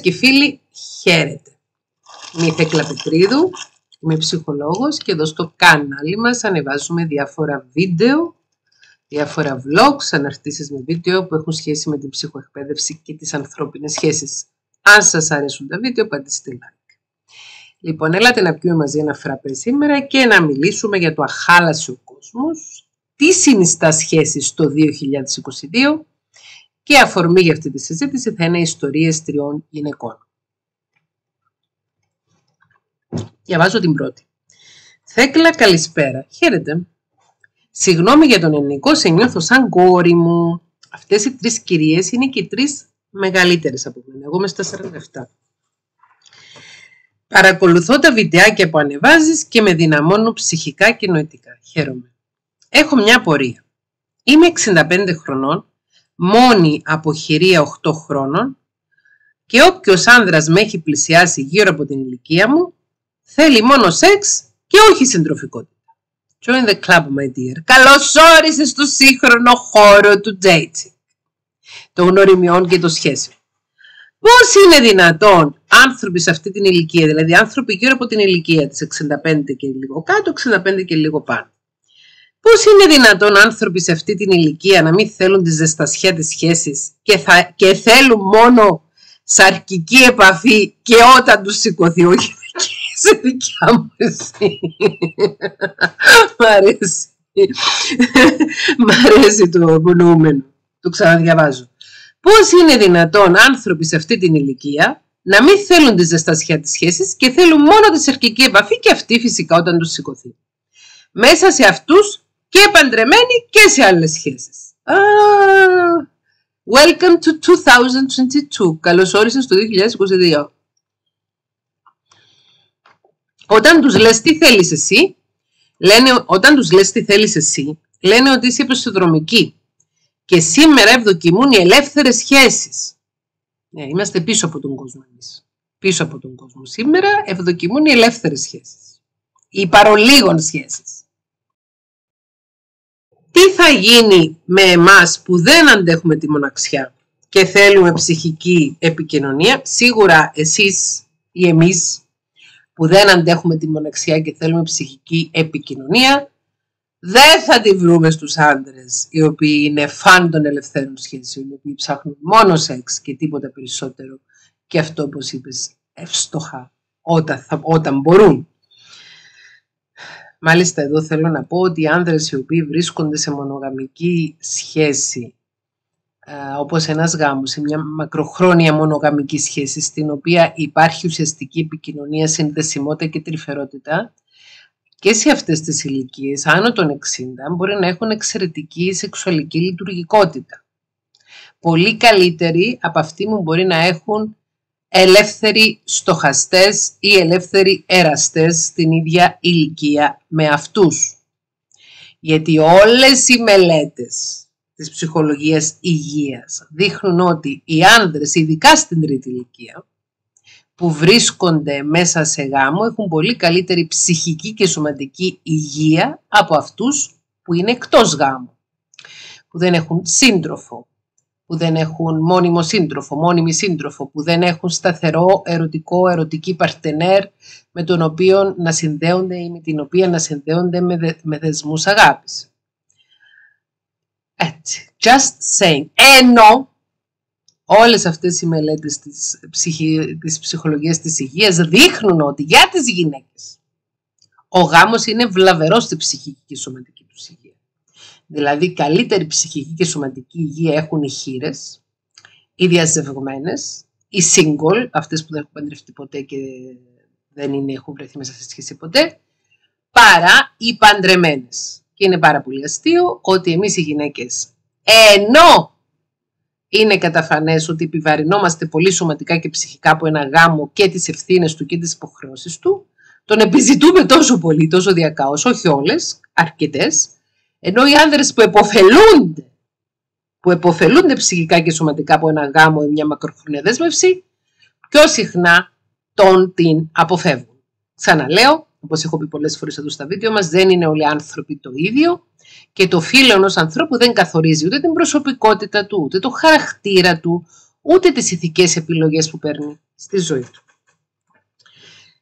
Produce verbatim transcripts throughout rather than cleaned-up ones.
και φίλοι, χαίρετε. Είμαι η Θέκλα Πετρίδου, είμαι ψυχολόγος και εδώ στο κανάλι μας ανεβάζουμε διάφορα βίντεο, διάφορα vlogs, αναρτήσεις με βίντεο που έχουν σχέση με την ψυχοεκπαίδευση και τις ανθρώπινες σχέσεις. Αν σας αρέσουν τα βίντεο, πατήστε like. Λοιπόν, έλατε να πιούμε μαζί ένα φραπέ σήμερα και να μιλήσουμε για το αχάλασε ο κόσμος, τι συνιστά σχέσεις το δύο χιλιάδες είκοσι δύο. Και αφορμή για αυτή τη συζήτηση θα είναι ιστορίες τριών γυναικών. Διαβάζω την πρώτη. Θέκλα, καλησπέρα. Χαίρετε. Συγγνώμη για τον ελληνικό, σε νιώθω σαν κόρη μου. Αυτές οι τρεις κυρίες είναι και οι τρεις μεγαλύτερες από μένα. Εγώ είμαι στα σαράντα επτά. Παρακολουθώ τα βιντεάκια που ανεβάζεις και με δυναμώνω ψυχικά και νοητικά. Χαίρομαι. Έχω μια απορία. Είμαι εξήντα πέντε χρονών, μόνη από χειρία οκτώ χρόνων και όποιος άνδρας με έχει πλησιάσει γύρω από την ηλικία μου θέλει μόνο σεξ και όχι συντροφικότητα. Join the club, my dear. Καλώς όρισες στο σύγχρονο χώρο του dating, των γνωριμιών και των σχέσεων. Πώς είναι δυνατόν άνθρωποι σε αυτή την ηλικία, δηλαδή άνθρωποι γύρω από την ηλικία της εξήντα πέντε και λίγο κάτω, εξήντα πέντε και λίγο πάνω, πώς είναι δυνατόν άνθρωποι σε αυτή την ηλικία να μην θέλουν τη ζεστασιά της σχέσης και, θα, και θέλουν μόνο σαρκική επαφή και όταν τους σηκωθεί, όχι σε δικιά μου εσύ. Μ' αρέσει. Μ' αρέσει το προνοούμενο. Το ξαναδιαβάζω. Πώς είναι δυνατόν άνθρωποι σε αυτή την ηλικία να μην θέλουν τη ζεστασιά της σχέσης και θέλουν μόνο τη σαρκική επαφή και αυτή φυσικά όταν τους σηκωθεί. Μέσα σε αυτούς και παντρεμένοι και σε άλλες σχέσεις. Ah, welcome to δύο χιλιάδες είκοσι δύο. Καλώς όρισες στο δύο χιλιάδες είκοσι δύο. Όταν τους λες τι θέλεις εσύ, λένε, όταν τους λες τι θέλεις εσύ, λένε ότι είσαι προσδρομική. Και σήμερα ευδοκιμούν οι ελεύθερες σχέσεις. Ναι, είμαστε πίσω από τον κόσμο εμείς. Πίσω από τον κόσμο. Σήμερα ευδοκιμούν οι ελεύθερες σχέσεις. Οι παρολίγων σχέσεις. Τι θα γίνει με εμάς που δεν αντέχουμε τη μοναξιά και θέλουμε ψυχική επικοινωνία? Σίγουρα εσείς ή εμείς που δεν αντέχουμε τη μοναξιά και θέλουμε ψυχική επικοινωνία, δεν θα τη βρούμε στους άντρες οι οποίοι είναι φαν των ελευθέρων σχέσεων, οι οποίοι ψάχνουν μόνο σεξ και τίποτα περισσότερο. Και αυτό, όπως είπες, ευστοχά, όταν, θα, όταν μπορούν. Μάλιστα εδώ θέλω να πω ότι οι άνδρες οι οποίοι βρίσκονται σε μονογαμική σχέση, όπως ένας γάμος, σε μια μακροχρόνια μονογαμική σχέση στην οποία υπάρχει ουσιαστική επικοινωνία, συνδεσιμότητα και τρυφερότητα, και σε αυτές τις ηλικίες άνω των εξήντα μπορεί να έχουν εξαιρετική σεξουαλική λειτουργικότητα. Πολύ καλύτερη από αυτή που μπορεί να έχουν ελεύθεροι στοχαστές ή ελεύθεροι εραστές στην ίδια ηλικία με αυτούς. Γιατί όλες οι μελέτες της ψυχολογίας υγείας δείχνουν ότι οι άνδρες, ειδικά στην τρίτη ηλικία, που βρίσκονται μέσα σε γάμο, έχουν πολύ καλύτερη ψυχική και σωματική υγεία από αυτούς που είναι εκτός γάμου, που δεν έχουν σύντροφο, που δεν έχουν μόνιμο σύντροφο, μόνιμη σύντροφο, που δεν έχουν σταθερό ερωτικό, ερωτική παρτενέρ με τον οποίο να συνδέονται ή με την οποία να συνδέονται με, δε, με δεσμούς αγάπης. Έτσι, just saying. Ενώ όλες αυτές οι μελέτες της, ψυχι, της ψυχολογίας της υγείας δείχνουν ότι για τις γυναίκες ο γάμος είναι βλαβερός στη ψυχική και σωματική τους υγεία. Δηλαδή καλύτερη ψυχική και σωματική υγεία έχουν οι χήρες, οι διαζευγμένες, οι single, αυτές που δεν έχουν παντρευτεί ποτέ και δεν είναι, έχουν βρεθεί μέσα σε σχέση ποτέ, παρά οι παντρεμένες. Και είναι πάρα πολύ αστείο ότι εμείς οι γυναίκες, ενώ είναι καταφανές ότι επιβαρυνόμαστε πολύ σωματικά και ψυχικά από ένα γάμο και τις ευθύνες του και τις υποχρεώσεις του, τον επιζητούμε τόσο πολύ, τόσο διακάως, όχι όλες, αρκετές, ενώ οι άνδρες που επωφελούνται, που επωφελούνται ψυχικά και σωματικά από ένα γάμο ή μια μακροχρόνια δέσμευση, πιο συχνά τον την αποφεύγουν. Ξαναλέω, όπως έχω πει πολλές φορές εδώ στα βίντεο μας, δεν είναι όλοι άνθρωποι το ίδιο και το φύλλο ενός ανθρώπου δεν καθορίζει ούτε την προσωπικότητα του, ούτε το χαρακτήρα του, ούτε τις ηθικές επιλογές που παίρνει στη ζωή του.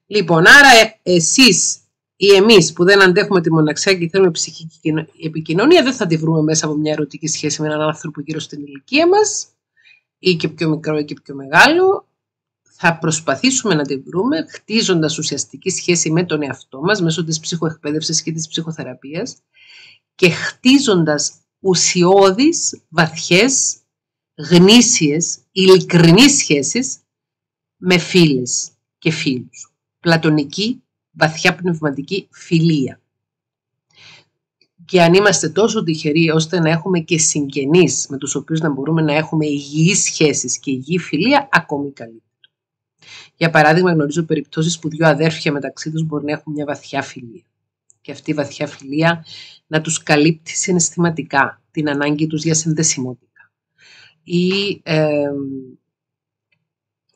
Λοιπόν, άρα εσείς ή εμείς που δεν αντέχουμε τη μοναξιά και θέλουμε ψυχική επικοινωνία, δεν θα τη βρούμε μέσα από μια ερωτική σχέση με έναν άνθρωπο γύρω στην ηλικία μας, ή και πιο μικρό ή και πιο μεγάλο. Θα προσπαθήσουμε να τη βρούμε χτίζοντας ουσιαστική σχέση με τον εαυτό μας μέσω της ψυχοεκπαίδευσης και της ψυχοθεραπείας και χτίζοντας ουσιώδεις, βαθιές, γνήσιες, ειλικρινείς σχέσεις με φίλες και φίλους. Πλατωνική, βαθιά πνευματική φιλία. Και αν είμαστε τόσο τυχεροί ώστε να έχουμε και συγγενείς με τους οποίους να μπορούμε να έχουμε υγιείς σχέσεις και υγιή φιλία, ακόμη καλύτερα. Για παράδειγμα, γνωρίζω περιπτώσεις που δύο αδέρφια μεταξύ τους μπορεί να έχουν μια βαθιά φιλία. Και αυτή η βαθιά φιλία να τους καλύπτει συναισθηματικά την ανάγκη τους για συνδεσιμότητα. Ή ε,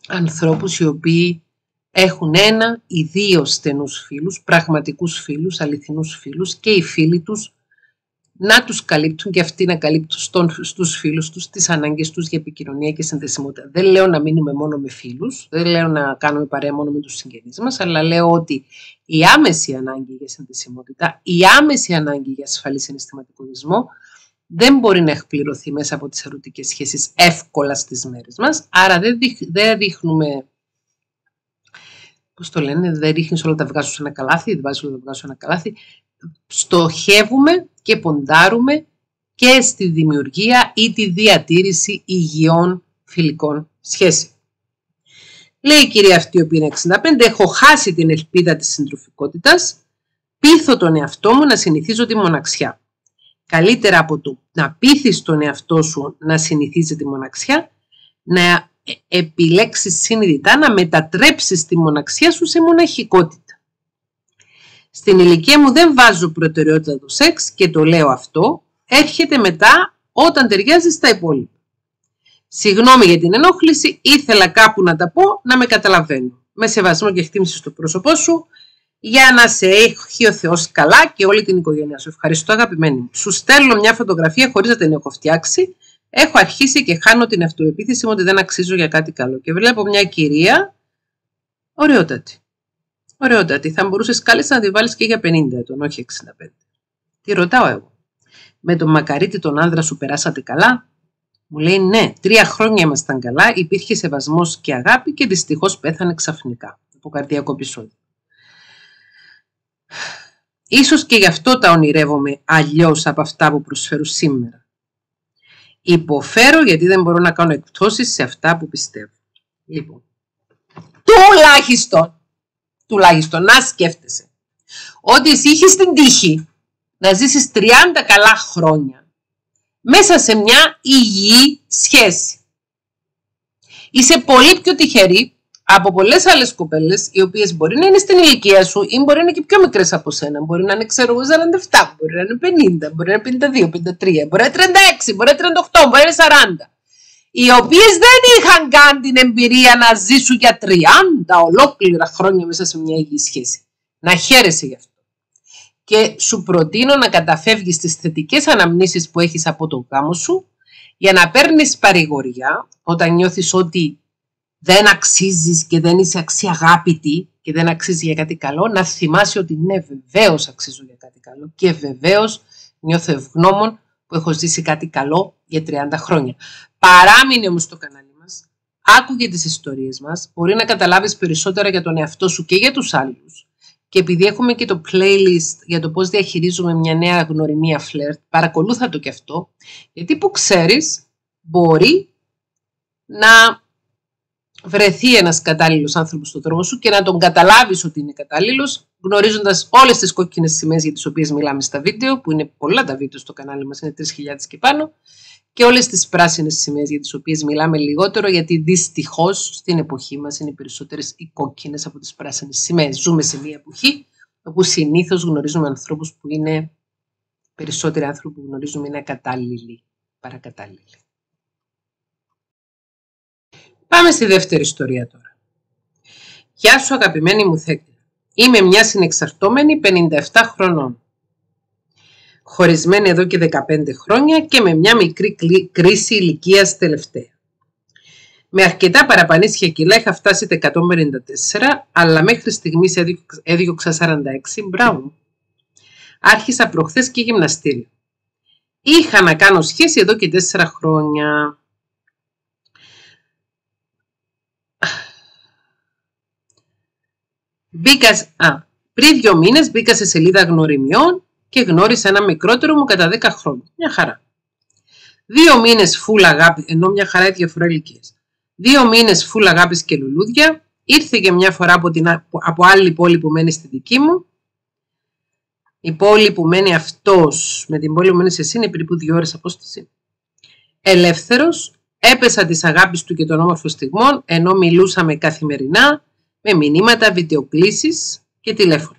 ανθρώπους οι οποίοι έχουν ένα ή δύο στενούς φίλους, πραγματικούς φίλους, αληθινούς φίλους και οι φίλοι τους να τους καλύπτουν και αυτοί να καλύπτουν στον, στους φίλους τους τις ανάγκες τους για επικοινωνία και συνδεσιμότητα. Δεν λέω να μείνουμε μόνο με φίλους, δεν λέω να κάνουμε παρέα μόνο με τους συγγενείς μας, αλλά λέω ότι η άμεση ανάγκη για συνδεσιμότητα, η άμεση ανάγκη για ασφαλή συναισθηματικό δεσμό δεν μπορεί να εκπληρωθεί μέσα από τις ερωτικές σχέσεις εύκολα στις μέρες μας, άρα δεν, δείχ, δεν δείχνουμε... Πώς το λένε, δεν ρίχνεις όλα τα αυγά σου ένα καλάθι, δεν βάζεις όλα τα αυγά σου ένα καλάθι. Στοχεύουμε και ποντάρουμε και στη δημιουργία ή τη διατήρηση υγιών φιλικών σχέσεων. Λέει η κυρία αυτή, η οποία είναι εξήντα πέντε, έχω χάσει την ελπίδα της συντροφικότητας, πείθω τον εαυτό μου να συνηθίζω τη μοναξιά. Καλύτερα από το να πείθεις τον εαυτό σου να συνηθίζει τη μοναξιά, να επιλέξεις συνειδητά να μετατρέψεις τη μοναξιά σου σε μοναχικότητα. Στην ηλικία μου δεν βάζω προτεραιότητα το σεξ και το λέω αυτό, έρχεται μετά όταν ταιριάζει στα υπόλοιπα. Συγγνώμη για την ενόχληση, ήθελα κάπου να τα πω να με καταλαβαίνω. Με σεβασμό και εκτίμηση στο πρόσωπό σου, για να σε έχει ο Θεός καλά και όλη την οικογένειά σου. Ευχαριστώ αγαπημένη μου. Σου στέλνω μια φωτογραφία χωρίς να την έχω φτιάξει. Έχω αρχίσει και χάνω την αυτοεπίθεση μου ότι δεν αξίζω για κάτι καλό. Και βλέπω μια κυρία, ωραιότατη. Ωραιότατη. Θα μπορούσες κάλλιστα να τη βάλεις και για πενήντα ετών, όχι εξήντα πέντε. Τι ρωτάω εγώ. Με τον μακαρίτη τον άνδρα σου περάσατε καλά. Μου λέει ναι. Τρία χρόνια ήμασταν καλά, υπήρχε σεβασμός και αγάπη και δυστυχώς πέθανε ξαφνικά. Από καρδιακό επεισόδιο. Ίσως και γι' αυτό τα ονειρεύομαι αλλιώς από αυτά που προσφέρουν σήμερα. Υποφέρω γιατί δεν μπορώ να κάνω εκπτώσεις σε αυτά που πιστεύω. Λοιπόν, τουλάχιστον, τουλάχιστον να σκέφτεσαι ότι εσύ είχες την τύχη να ζήσεις τριάντα καλά χρόνια μέσα σε μια υγιή σχέση. Είσαι πολύ πιο τυχερή από πολλές άλλες κοπέλες, οι οποίες μπορεί να είναι στην ηλικία σου ή μπορεί να είναι και πιο μικρές από σένα. Μπορεί να είναι, ξέρω εγώ, σαράντα επτά, μπορεί να είναι πενήντα, μπορεί να είναι πενήντα δύο, πενήντα τρία, μπορεί να είναι τριάντα έξι, μπορεί να είναι τριάντα οκτώ, μπορεί να είναι σαράντα. Οι οποίες δεν είχαν καν την εμπειρία να ζήσουν για τριάντα ολόκληρα χρόνια μέσα σε μια υγιή σχέση. Να χαίρεσαι γι' αυτό. Και σου προτείνω να καταφεύγεις τις θετικές αναμνήσεις που έχεις από τον γάμο σου, για να παίρνεις παρηγοριά όταν νιώθεις ότι δεν αξίζεις και δεν είσαι αξιαγάπητη και δεν αξίζει για κάτι καλό, να θυμάσαι ότι ναι, βεβαίως αξίζω για κάτι καλό και βεβαίως νιώθω ευγνώμων που έχω ζήσει κάτι καλό για τριάντα χρόνια. Παράμεινε όμως στο κανάλι μας, άκουγε τις ιστορίες μας, μπορεί να καταλάβεις περισσότερα για τον εαυτό σου και για τους άλλους. Και επειδή έχουμε και το playlist για το πώς διαχειρίζουμε μια νέα γνωριμία φλερτ, παρακολούθα το και αυτό, γιατί που ξέρεις μπορεί να βρεθεί ένας κατάλληλος άνθρωπος στον δρόμο σου και να τον καταλάβεις ότι είναι κατάλληλος, γνωρίζοντας όλες τις κόκκινες σημαίες για τις οποίες μιλάμε στα βίντεο, που είναι πολλά τα βίντεο στο κανάλι μας, είναι τρεις χιλιάδες και πάνω, και όλες τις πράσινες σημαίες για τις οποίες μιλάμε λιγότερο, γιατί δυστυχώς στην εποχή μας είναι περισσότερες οι κόκκινες από τις πράσινες σημαίες. Ζούμε σε μια εποχή όπου συνήθως γνωρίζουμε ανθρώπους που είναι περισσότεροι άνθρωποι που γνωρίζουμε είναι κατάλληλοι, παρακατάλληλοι. Πάμε στη δεύτερη ιστορία τώρα. Γεια σου αγαπημένη μου Θέκλα. Είμαι μια συνεξαρτώμενη πενήντα επτά χρονών. Χωρισμένη εδώ και δεκαπέντε χρόνια και με μια μικρή κρίση ηλικίας τελευταία. Με αρκετά παραπανήσια κιλά είχα φτάσει τα εκατόν πενήντα τέσσερα, αλλά μέχρι στιγμής έδιωξα σαράντα έξι. Μπράβο. Άρχισα προχθές και γυμναστήριο. Είχα να κάνω σχέση εδώ και τέσσερα χρόνια. Μπήκα, α, πριν δύο μήνες μπήκα σε σελίδα γνωριμιών και γνώρισα ένα μικρότερο μου κατά δέκα χρόνια. Μια χαρά. Δύο μήνες φουλ αγάπη, ενώ μια χαρά η διαφορά ηλικίας. Δύο μήνες φουλ αγάπης και λουλούδια. Ήρθε και μια φορά από, την, από άλλη πόλη που μένει στη δική μου. Η πόλη που μένει αυτός με την πόλη που μένει εσύ είναι περίπου δύο ώρες απόσταση. Ελεύθερος, έπεσα της αγάπης του και των όμορφων στιγμών, ενώ μιλούσαμε καθημερινά με μηνύματα, βιντεοκλήσεις και τηλέφωνο.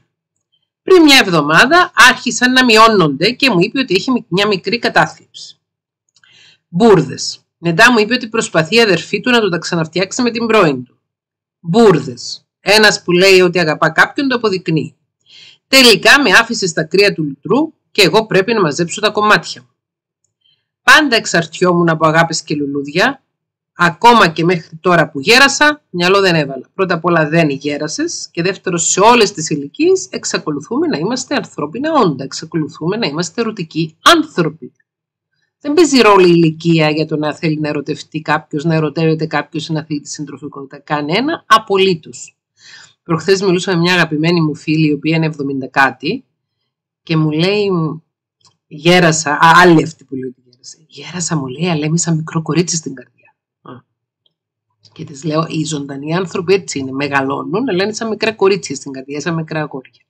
Πριν μια εβδομάδα άρχισαν να μειώνονται και μου είπε ότι έχει μια μικρή κατάθλιψη. Μπούρδες. Μετά μου είπε ότι προσπαθεί η αδερφή του να το τα ξαναφτιάξει με την πρώην του. Μπούρδες. Ένας που λέει ότι αγαπά κάποιον το αποδεικνύει. Τελικά με άφησε στα κρύα του λουτρού και εγώ πρέπει να μαζέψω τα κομμάτια μου. Πάντα εξαρτιόμουν από αγάπες και λουλούδια, ακόμα και μέχρι τώρα που γέρασα, μυαλό δεν έβαλα. Πρώτα απ' όλα δεν γέρασες και δεύτερο σε όλες τις ηλικίες εξακολουθούμε να είμαστε ανθρώπινα όντα, εξακολουθούμε να είμαστε ερωτικοί άνθρωποι. Δεν παίζει ρόλο η ηλικία για το να θέλει να ερωτευτεί κάποιος, να ερωτεύεται κάποιος ή να θέλει τη συντροφικότητα. Κανένα, απολύτως. Προχθές μιλούσα με μια αγαπημένη μου φίλη, η οποία είναι εβδομήντα κάτι, και μου λέει, γέρασα, α, άλλη αυτή που λέει, γέρασα, γέρασα μου λέει, αλλά είμαι σαν μικρό κορίτσι στην καρδιά. Α. Και της λέω, οι ζωντανοί άνθρωποι έτσι είναι, μεγαλώνουν, αλλά είναι σαν μικρά κορίτσια στην καρδιά, σαν μικρά αγόρια.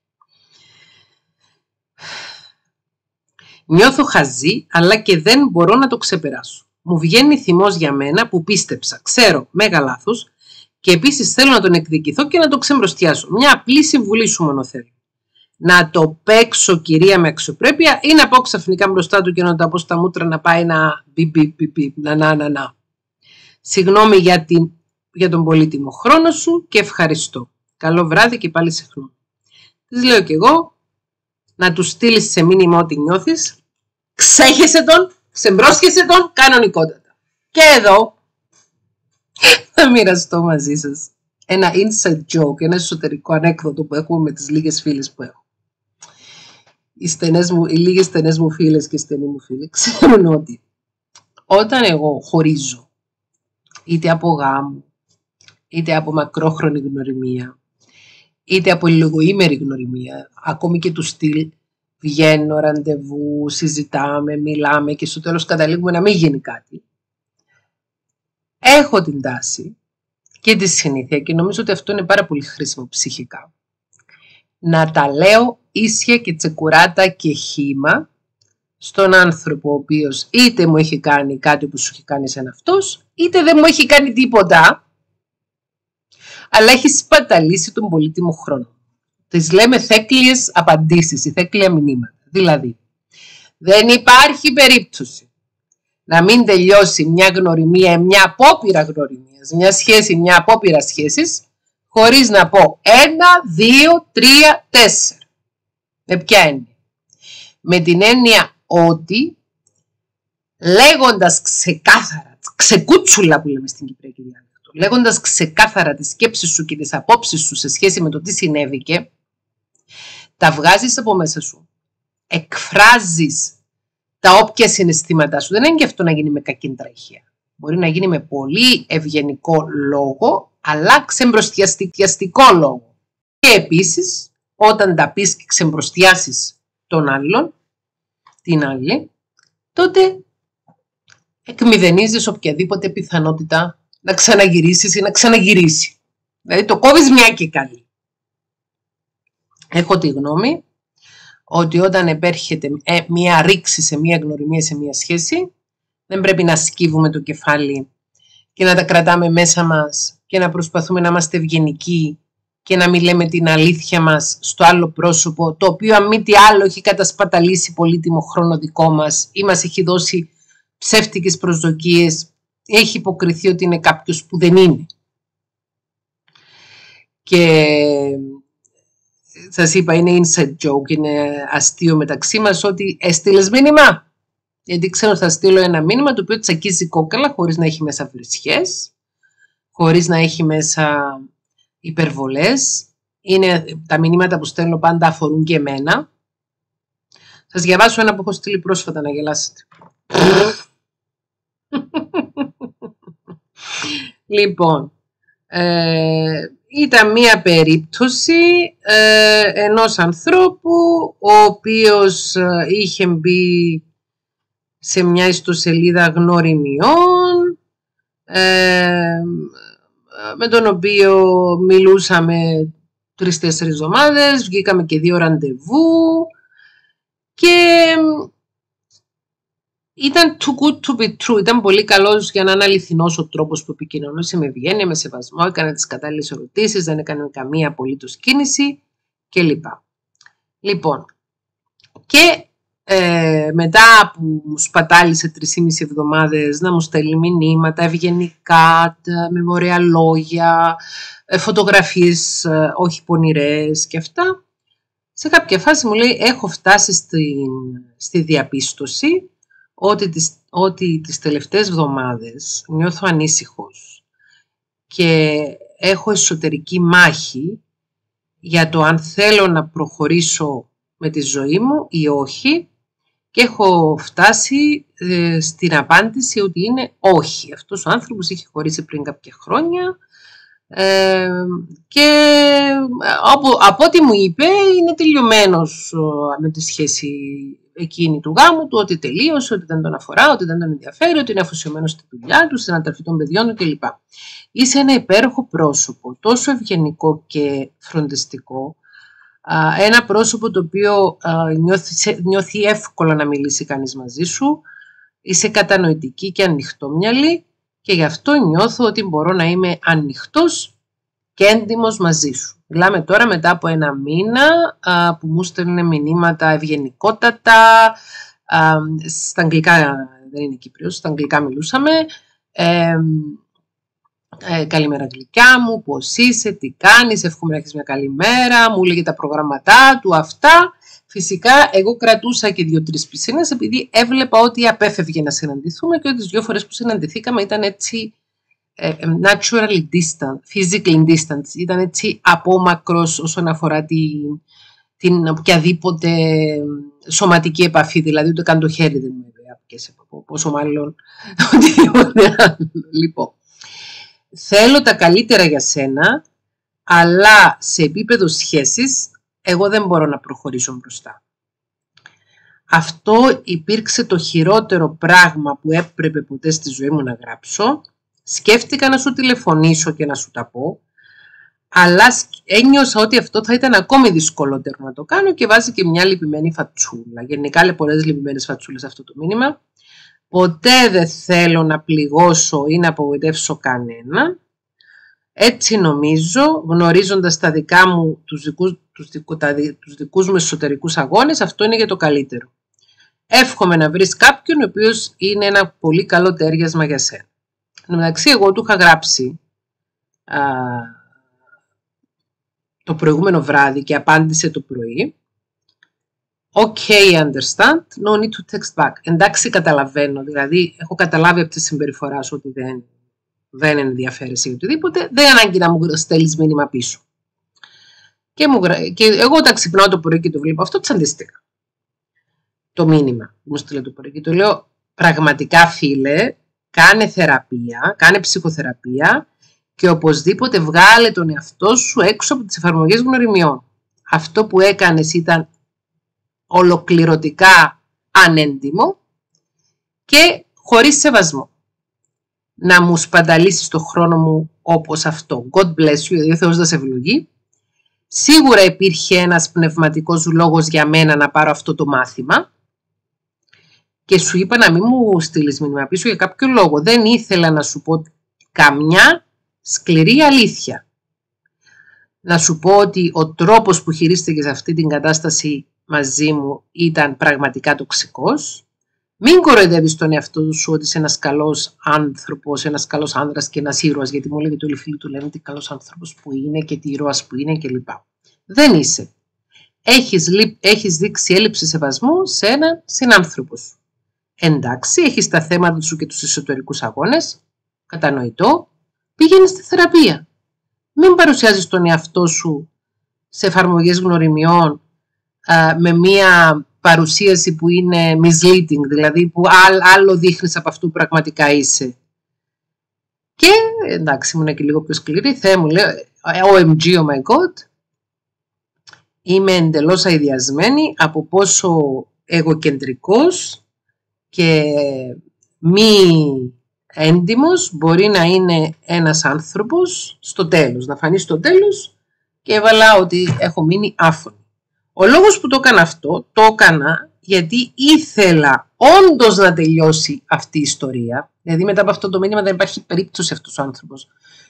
Νιώθω χαζή, αλλά και δεν μπορώ να το ξεπεράσω. Μου βγαίνει θυμός για μένα που πίστεψα, ξέρω, μέγα λάθος, και επίσης θέλω να τον εκδικηθώ και να το ξεμπροστιάσω. Μια απλή συμβουλή σου μόνο θέλω. Να το παίξω, κυρία, με αξιοπρέπεια, ή να πάω ξαφνικά μπροστά του και να τα πω στα μούτρα να πάει να μπι μπι μπι μπι, να να να να. Συγγνώμη για, την, για τον πολύτιμο χρόνο σου και ευχαριστώ. Καλό βράδυ και πάλι συχνό. Της λέω κι εγώ να του στείλει σε μήνυμα ό,τι νιώθεις. Ξέχεσαι τον, ξεμπρόσχεσαι τον κανονικότατα. Και εδώ θα μοιραστώ μαζί σας ένα inside joke, ένα εσωτερικό ανέκδοτο που έχουμε με τις λίγες φίλες που έχω. Οι, στενές μου, οι λίγες στενές μου φίλες και οι στενοί μου φίλοι ξέρουν ότι όταν εγώ χωρίζω, είτε από γάμο, είτε από μακρόχρονη γνωριμία, είτε από λιγοήμερη γνωριμία, ακόμη και του στυλ, βγαίνω ραντεβού, συζητάμε, μιλάμε και στο τέλος καταλήγουμε να μην γίνει κάτι. Έχω την τάση και τη συνήθεια και νομίζω ότι αυτό είναι πάρα πολύ χρήσιμο ψυχικά. Να τα λέω ίσια και τσεκουράτα και χύμα στον άνθρωπο ο οποίος είτε μου έχει κάνει κάτι που σου έχει κάνει σαν αυτός, είτε δεν μου έχει κάνει τίποτα, αλλά έχει σπαταλήσει τον πολύτιμο χρόνο. Τις λέμε θέκλιες απαντήσεις ή θέκλια μηνύματα. Δηλαδή, δεν υπάρχει περίπτωση να μην τελειώσει μια γνωριμία, μια απόπειρα γνωριμίας, μια σχέση, μια απόπειρα σχέσης, χωρίς να πω ένα, δύο, τρία, τέσσερα. Με ποια έννοια? Με την έννοια ότι, λέγοντας ξεκάθαρα, ξεκούτσουλα που λέμε στην Κυπριακή Διάλεκτο, λέγοντας ξεκάθαρα τις σκέψεις σου και τις απόψεις σου σε σχέση με το τι συνέβηκε, τα βγάζεις από μέσα σου, εκφράζεις τα όποια συναισθήματά σου. Δεν είναι και αυτό να γίνει με κακή τραχία. Μπορεί να γίνει με πολύ ευγενικό λόγο, αλλά ξεμπροστιαστικό λόγο. Και επίσης, όταν τα πεις και ξεμπροστιάσεις τον άλλον, την άλλη, τότε εκμηδενίζεις οποιαδήποτε πιθανότητα να ξαναγυρίσεις ή να ξαναγυρίσει. Δηλαδή το κόβεις μια και καλή. Έχω τη γνώμη ότι όταν επέρχεται ε, μία ρήξη σε μία γνωριμία, σε μία σχέση, δεν πρέπει να σκύβουμε το κεφάλι και να τα κρατάμε μέσα μας και να προσπαθούμε να είμαστε ευγενικοί και να μην λέμε την αλήθεια μας στο άλλο πρόσωπο, το οποίο αν μη τι άλλο έχει κατασπαταλήσει πολύτιμο χρόνο δικό μας ή μας έχει δώσει ψεύτικες προσδοκίες ή έχει υποκριθεί ότι είναι κάποιος που δεν είναι. Και σας είπα, είναι inside joke, είναι αστείο μεταξύ μας ότι έστειλες μήνυμα. Γιατί ξέρω θα στείλω ένα μήνυμα το οποίο τσακίζει κόκαλα χωρίς να έχει μέσα βρισχές, χωρίς να έχει μέσα υπερβολές. Είναι, τα μηνύματα που στέλνω πάντα αφορούν και εμένα. Σας διαβάσω ένα που έχω στείλει πρόσφατα να γελάσετε. Λοιπόν, ε, ήταν μία περίπτωση ε, ενός ανθρώπου ο οποίος ε, είχε μπει σε μια ιστοσελίδα γνωριμιών, ε, με τον οποίο μιλούσαμε τρεις-τέσσερις εβδομάδες, βγήκαμε και δύο ραντεβού και ήταν too good to be true, ήταν πολύ καλός για να είναι αληθινός ο τρόπος που επικοινωνούσε, με ευγένεια, με σεβασμό, έκανε τις κατάλληλες ερωτήσεις, δεν έκανε καμία απολύτως κίνηση κλπ. Λοιπόν, και ε, μετά που μου σπατάλησε τρεις και μισή εβδομάδες να μου στέλνει μηνύματα, ευγενικά, με ωραία λόγια, φωτογραφίες ε, όχι πονηρές και αυτά, σε κάποια φάση μου λέει έχω φτάσει στην, στη διαπίστωση ότι τις, ότι τις τελευταίες εβδομάδες νιώθω ανήσυχος και έχω εσωτερική μάχη για το αν θέλω να προχωρήσω με τη ζωή μου ή όχι, και έχω φτάσει ε, στην απάντηση ότι είναι όχι. Αυτός ο άνθρωπος είχε χωρίσει πριν κάποια χρόνια ε, και από, από ό,τι μου είπε είναι τελειωμένος με τη σχέση εκείνη του γάμου του, ότι τελείωσε, ότι δεν τον αφορά, ότι δεν τον ενδιαφέρει, ότι είναι αφοσιωμένο στη δουλειά του, στην ανατροφή των παιδιών του κλπ. Είσαι ένα υπέροχο πρόσωπο, τόσο ευγενικό και φροντιστικό, ένα πρόσωπο το οποίο νιώθει, νιώθει εύκολα να μιλήσει κανείς μαζί σου, είσαι κατανοητική και ανοιχτόμυαλη και γι' αυτό νιώθω ότι μπορώ να είμαι ανοιχτός και έντιμος μαζί σου. Μιλάμε τώρα μετά από ένα μήνα α, που μου στέλνουν μηνύματα ευγενικότατα, α, στα αγγλικά, δεν είναι Κύπριος, στα αγγλικά μιλούσαμε, ε, ε, καλημέρα γλυκιά μου, πώς είσαι, τι κάνεις, εύχομαι να έχεις μια καλή μέρα, μου έλεγε τα προγραμματά του, αυτά. Φυσικά εγώ κρατούσα και δύο-τρεις πισίνες επειδή έβλεπα ότι απέφευγε να συναντηθούμε και ότι τις δύο φορές που συναντηθήκαμε ήταν έτσι naturally distant, physically distance, ήταν έτσι απόμακρος όσον αφορά την, την οποιαδήποτε σωματική επαφή, δηλαδή ούτε καν το χέρι δεν μου έπρεπε, πόσο μάλλον οτιδήποτε άλλο. Λοιπόν, θέλω τα καλύτερα για σένα, αλλά σε επίπεδο σχέσης εγώ δεν μπορώ να προχωρήσω μπροστά. Αυτό υπήρξε το χειρότερο πράγμα που έπρεπε ποτέ στη ζωή μου να γράψω. Σκέφτηκα να σου τηλεφωνήσω και να σου τα πω, αλλά ένιωσα ότι αυτό θα ήταν ακόμη δυσκολότερο να το κάνω και βάζει και μια λυπημένη φατσούλα. Γενικά λέει πολλές λυπημένες φατσούλες αυτό το μήνυμα. Ποτέ δεν θέλω να πληγώσω ή να απογοητεύσω κανένα. Έτσι νομίζω, γνωρίζοντας τα δικά μου, τους δικούς, τους, τα, τους δικούς μου εσωτερικούς αγώνες, αυτό είναι για το καλύτερο. Εύχομαι να βρεις κάποιον ο οποίος είναι ένα πολύ καλό τέριασμα για σένα. Εν τω μεταξύ, εγώ του είχα γράψει α, το προηγούμενο βράδυ και απάντησε το πρωί. Okay, understand. No need to text back. Εντάξει, καταλαβαίνω. Δηλαδή, έχω καταλάβει από τη συμπεριφορά σου ότι δεν, δεν ενδιαφέρεσαι ή οτιδήποτε. Δεν ανάγκη να μου στέλνεις μήνυμα πίσω. Και, μου, και εγώ όταν ξυπνάω το πρωί και το βλέπω αυτό, τσαντίστηκα. Το μήνυμα που μου στείλε το πρωί και το λέω, πραγματικά φίλε, κάνε θεραπεία, κάνε ψυχοθεραπεία και οπωσδήποτε βγάλε τον εαυτό σου έξω από τις εφαρμογές γνωριμιών. Αυτό που έκανες ήταν ολοκληρωτικά ανέντιμο και χωρίς σεβασμό. Να μου σπαταλήσεις το χρόνο μου όπως αυτό. God bless you, ο Θεός να σε ευλογεί. Σίγουρα υπήρχε ένας πνευματικός λόγος για μένα να πάρω αυτό το μάθημα. Και σου είπα να μην μου στείλεις μήνυμα πίσω για κάποιο λόγο. Δεν ήθελα να σου πω καμιά σκληρή αλήθεια. Να σου πω ότι ο τρόπος που χειρίστηκες αυτή την κατάσταση μαζί μου ήταν πραγματικά τοξικός. Μην κοροϊδεύεις τον εαυτό σου ότι είσαι ένας καλός άνθρωπος, ένας καλός άνδρας και ένας ήρωας. Γιατί μου λένε ότι όλοι οι φίλοι του λένε τι καλός άνθρωπος που είναι και τι ήρωας που είναι κλπ. Δεν είσαι. Έχεις, έχεις δείξει έλλειψη σεβασμού σε έναν συνάνθρωπο σου. Εντάξει, έχεις τα θέματα σου και τους εσωτερικούς αγώνες, κατανοητό, Πήγαινε στη θεραπεία. Μην παρουσιάζεις τον εαυτό σου σε εφαρμογές γνωριμιών με μία παρουσίαση που είναι misleading, δηλαδή που άλλο δείχνεις από αυτού που πραγματικά είσαι. Και εντάξει, ήμουν και λίγο πιο σκληρή. Θεέ μου, λέω, ο εμ τζι, oh my god, είμαι εντελώς αηδιασμένη από πόσο εγωκεντρικός και μη έντιμος μπορεί να είναι ένας άνθρωπος στο τέλος, να φανεί στο τέλος, και έβαλα ότι έχω μείνει άφωνη. Ο λόγος που το έκανα αυτό, το έκανα γιατί ήθελα όντως να τελειώσει αυτή η ιστορία. Δηλαδή μετά από αυτό το μήνυμα δεν υπάρχει περίπτωση αυτός ο άνθρωπος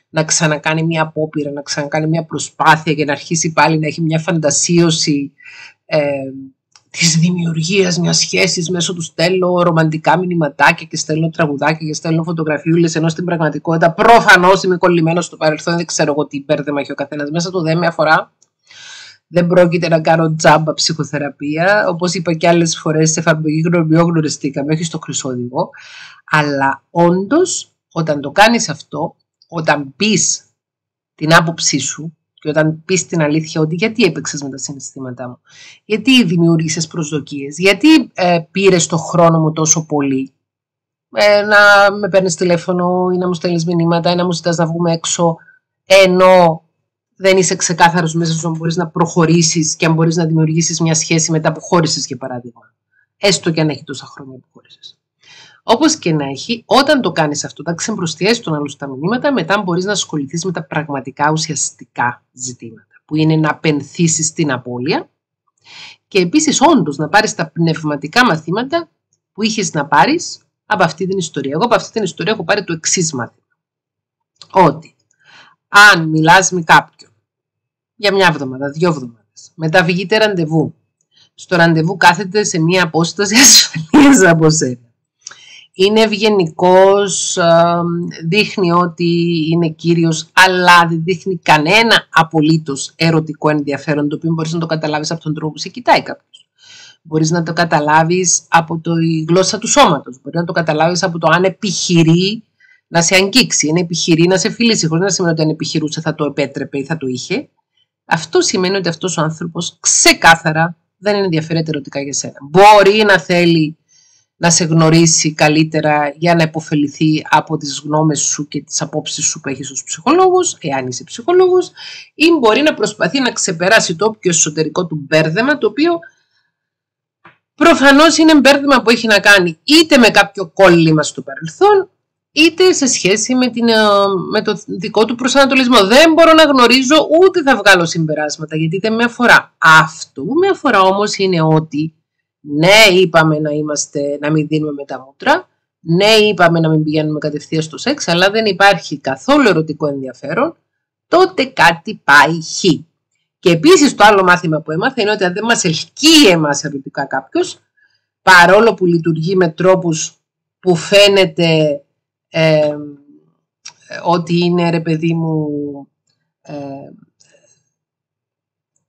να ξανακάνει μια απόπειρα, να ξανακάνει μια προσπάθεια και να αρχίσει πάλι να έχει μια φαντασίωση ε, της δημιουργίας μιας σχέσης μέσω του στέλνω ρομαντικά μηνυματάκια και στέλνω τραγουδάκια και στέλνω φωτογραφιούλες, ενώ στην πραγματικότητα προφανώς είμαι κολλημένος στο παρελθόν, δεν ξέρω εγώ τι υπέρδεμα έχει ο καθένας μέσα του, δεν με αφορά. Δεν πρόκειται να κάνω τζάμπα ψυχοθεραπεία. Όπως είπα και άλλες φορές, σε εφαρμογή γνωμιών γνωριστήκαμε, όχι στο χρυσό οδηγό. Αλλά όντως, όταν το κάνεις αυτό, όταν πεις την άποψή σου και όταν πεις την αλήθεια ότι γιατί έπαιξες με τα συναισθήματά μου, γιατί δημιούργησες προσδοκίες, γιατί ε, πήρες το χρόνο μου τόσο πολύ, ε, να με παίρνεις τηλέφωνο ή να μου στέλνεις μηνύματα ή να μου ζητάς να βγούμε έξω, ενώ δεν είσαι ξεκάθαρος μέσα σου αν μπορείς να προχωρήσεις και αν μπορείς να δημιουργήσεις μια σχέση μετά που χώρισες, για παράδειγμα. Έστω και αν έχει τόσα χρόνια που χώρισες. Όπως και να έχει, όταν το κάνεις αυτό, όταν ξεμπροστιέσεις τον άλλο στα μηνύματα, μετά μπορείς να ασχοληθείς με τα πραγματικά ουσιαστικά ζητήματα, που είναι να πενθήσεις την απώλεια και επίσης όντως να πάρεις τα πνευματικά μαθήματα που είχες να πάρεις από αυτή την ιστορία. Εγώ από αυτή την ιστορία έχω πάρει το εξής μάθημα. Ότι αν μιλάς με κάποιον για μια εβδομάδα, δύο εβδομάδες, μετά βγείτε ραντεβού, στο ραντεβού κάθεται σε μια απόσταση ασφαλής από σένα, είναι ευγενικός, δείχνει ότι είναι κύριος, αλλά δεν δείχνει κανένα απολύτως ερωτικό ενδιαφέρον, το οποίο μπορείς να το καταλάβεις από τον τρόπο που σε κοιτάει κάποιος. Μπορείς να το καταλάβεις από το, η γλώσσα του σώματος, μπορείς να το καταλάβεις από το αν επιχειρεί να σε αγγίξει, είναι επιχειρεί να σε φιλήσει, χωρίς να σημαίνει ότι αν επιχειρούσε θα το επέτρεπε ή θα το είχε. Αυτό σημαίνει ότι αυτός ο άνθρωπος ξεκάθαρα δεν είναι ενδιαφέρεται ερωτικά για σένα. Μπορεί να θέλει να σε γνωρίσει καλύτερα για να υποφεληθεί από τις γνώμες σου και τις απόψεις σου που έχεις ως ψυχολόγος, εάν είσαι ψυχολόγος, ή μπορεί να προσπαθεί να ξεπεράσει το όποιο εσωτερικό του μπέρδεμα, το οποίο προφανώς είναι μπέρδεμα που έχει να κάνει είτε με κάποιο κόλλημα στο παρελθόν, είτε σε σχέση με, την, με το δικό του προσανατολισμό. Δεν μπορώ να γνωρίζω ούτε θα βγάλω συμπεράσματα γιατί δεν με αφορά. Αυτό που με αφορά όμως είναι ότι ναι, είπαμε να, είμαστε, να μην δίνουμε με τα μούτρα, ναι, είπαμε να μην πηγαίνουμε κατευθείαν στο σεξ, αλλά δεν υπάρχει καθόλου ερωτικό ενδιαφέρον, τότε κάτι πάει χ. Και επίσης το άλλο μάθημα που έμαθα είναι ότι αν δεν μας ελκύει εμάς ερωτικά κάποιος, παρόλο που λειτουργεί με τρόπους που φαίνεται Ε, ότι είναι, ρε παιδί μου, ε,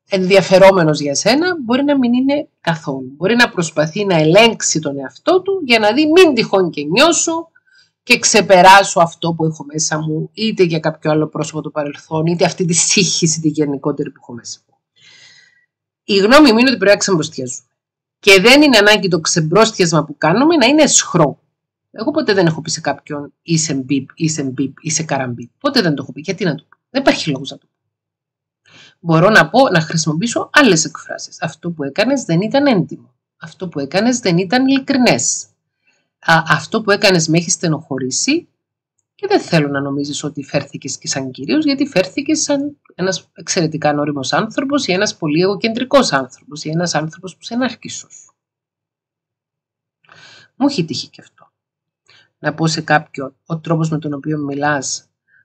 ενδιαφερόμενος για σένα, μπορεί να μην είναι καθόλου. Μπορεί να προσπαθεί να ελέγξει τον εαυτό του για να δει μην τυχόν και νιώσω και ξεπεράσω αυτό που έχω μέσα μου, είτε για κάποιο άλλο πρόσωπο του παρελθόν, είτε αυτή τη σύγχυση τη γενικότερη που έχω μέσα μου. Η γνώμη μου είναι ότι πρέπει να ξεμπροστιάζουμε. Και δεν είναι ανάγκη το ξεμπρόστιασμα που κάνουμε να είναι αισχρό. Εγώ ποτέ δεν έχω πει σε κάποιον είσαι μπιπ, είσαι μπιπ, είσαι καραμπιπ. Ποτέ δεν το έχω πει. Γιατί να το πω? Δεν υπάρχει λόγος να το πω. Μπορώ να πω, να χρησιμοποιήσω άλλες εκφράσεις. Αυτό που έκανες δεν ήταν έντιμο. Αυτό που έκανες δεν ήταν ειλικρινές. Α, αυτό που έκανες με έχει στενοχωρήσει και δεν θέλω να νομίζεις ότι φέρθηκες και σαν κύριος, γιατί φέρθηκες σαν ένας εξαιρετικά νόριμος άνθρωπος ή ένας πολύ εγωκεντρικός άνθρωπος ή ένας άνθρωπος που σε ενάρκησε. Μου έχει τύχει και αυτό. Να πω σε κάποιον, ο τρόπος με τον οποίο μιλάς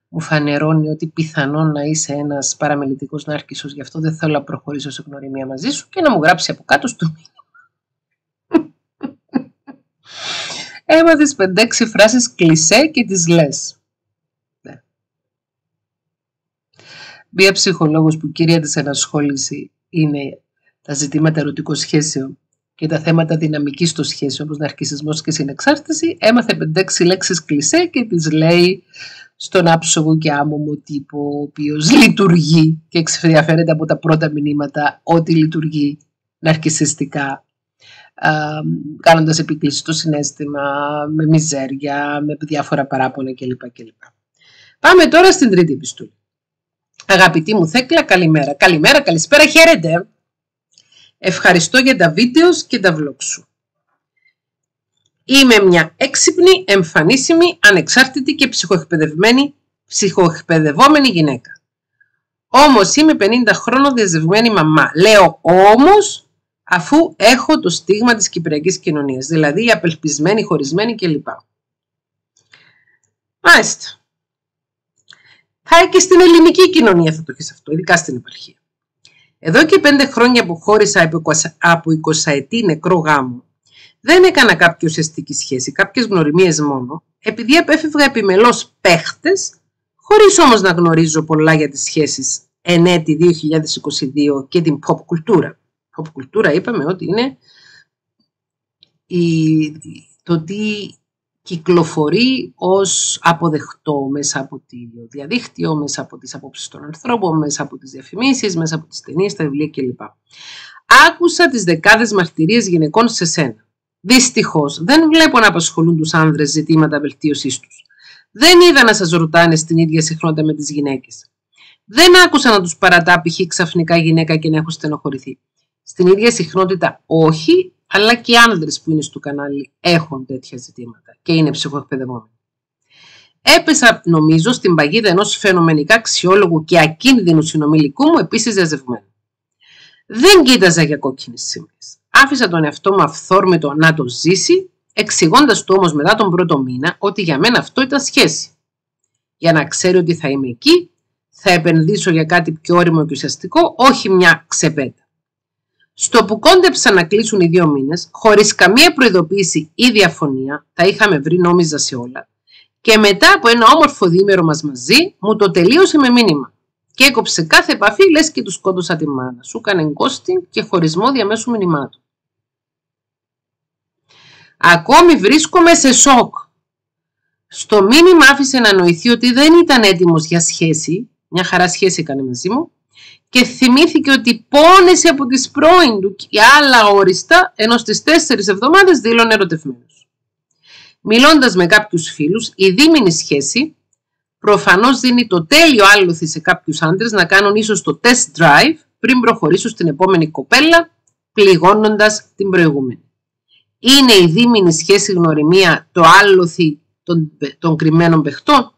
μου φανερώνει ότι πιθανόν να είσαι ένας παραμελητικός νάρκισσος, γι' αυτό δεν θέλω να προχωρήσω σε γνωριμία μαζί σου, και να μου γράψει από κάτω στο μήνυμα. Έμαθες πέντε έξι φράσεις κλισέ και τις λες. Ναι. Μία ψυχολόγος που κυρία της ενασχόληση είναι τα ζητήματα ερωτικών σχέσεων και τα θέματα δυναμικής στο σχέσιο, όπως ναρκισσισμός και συνεξάρτηση, έμαθε πέντε έξι λέξεις κλισέ και τις λέει στον άψογο και άμομο τύπο, ο οποίος λειτουργεί και εξεφερειαφέρεται από τα πρώτα μηνύματα ότι λειτουργεί ναρκισσιστικά, κάνοντας επίκληση στο συναίσθημα, με μιζέρια, με διάφορα παράπονα κλπ. κλπ. Πάμε τώρα στην τρίτη επιστολή. Αγαπητή μου Θέκλα, καλημέρα. Καλημέρα, καλησπέρα, χαίρετε. Ευχαριστώ για τα βίντεο και τα vlog σου. Είμαι μια έξυπνη, εμφανίσιμη, ανεξάρτητη και ψυχοεκπαιδευμένη, ψυχοεκπαιδευόμενη γυναίκα. Όμως είμαι πενήντα χρόνων διαζευμένη μαμά. Λέω όμως, αφού έχω το στίγμα της κυπριακής κοινωνίας, δηλαδή απελπισμένη, χωρισμένη κλπ. Μάλιστα. Άρα και στην ελληνική κοινωνία θα το έχεις αυτό, ειδικά στην επαρχία. Εδώ και πέντε χρόνια που χώρισα από εικοσαετή νεκρό γάμο, δεν έκανα κάποια ουσιαστική σχέση, κάποιες γνωριμίες μόνο, επειδή απέφευγα επιμελώς παίχτες, χωρίς όμως να γνωρίζω πολλά για τις σχέσεις εν έτη δύο χιλιάδες είκοσι δύο και την pop κουλτούρα. Pop κουλτούρα είπαμε ότι είναι η, το τι κυκλοφορεί ως αποδεκτό μέσα από το διαδίκτυο, μέσα από τις απόψεις των ανθρώπων, μέσα από τις διαφημίσεις, μέσα από τις ταινίες, τα βιβλία κλπ. Άκουσα τις δεκάδες μαρτυρίες γυναικών σε σένα. Δυστυχώς, δεν βλέπω να απασχολούν τους άνδρες ζητήματα βελτίωσής τους. Δεν είδα να σας ρωτάνε στην ίδια συχνότητα με τις γυναίκες. Δεν άκουσα να τους παρατά π.χ. ξαφνικά γυναίκα και να έχω στενοχωρηθεί. Στην ίδια συχνότητα όχι, αλλά και οι άνδρες που είναι στο κανάλι έχουν τέτοια ζητήματα και είναι ψυχοεκπαιδευόμενοι. Έπεσα, νομίζω, στην παγίδα ενός φαινομενικά αξιόλογου και ακίνδυνου συνομιλικού μου, επίσης διαζευμένου. Δεν κοίταζα για κόκκινες σημαίες. Άφησα τον εαυτό μου αυθόρμητο να το ζήσει, εξηγώντας του όμως μετά τον πρώτο μήνα ότι για μένα αυτό ήταν σχέση. Για να ξέρει ότι θα είμαι εκεί, θα επενδύσω για κάτι πιο όριμο και ουσιαστικό, όχι μια ξεπέτα. Στο που κόντεψα να κλείσουν οι δύο μήνες, χωρίς καμία προειδοποίηση ή διαφωνία, τα είχαμε βρει νόμιζα σε όλα, και μετά από ένα όμορφο διήμερο μας μαζί, μου το τελείωσε με μήνυμα. Και έκοψε κάθε επαφή, λες και του σκότωσα τη μάνα. Σου έκανε εγκώστη και χωρισμό διαμέσου μηνυμάτων. Ακόμη βρίσκομαι σε σοκ. Στο μήνυμα άφησε να νοηθεί ότι δεν ήταν έτοιμος για σχέση, μια χαρά σχέση έκανε μαζί μου, και θυμήθηκε ότι πόνεσε από τις πρώην του και άλλα όριστα, ενώ στις τέσσερις εβδομάδες δήλωνε ερωτευμένος. Μιλώντας με κάποιους φίλους, η δίμηνη σχέση προφανώς δίνει το τέλειο άλοθη σε κάποιους άντρες να κάνουν ίσως το test drive πριν προχωρήσουν στην επόμενη κοπέλα, πληγώνοντας την προηγούμενη. Είναι η δίμηνη σχέση γνωριμία το άλοθη των, των κρυμμένων παιχτών?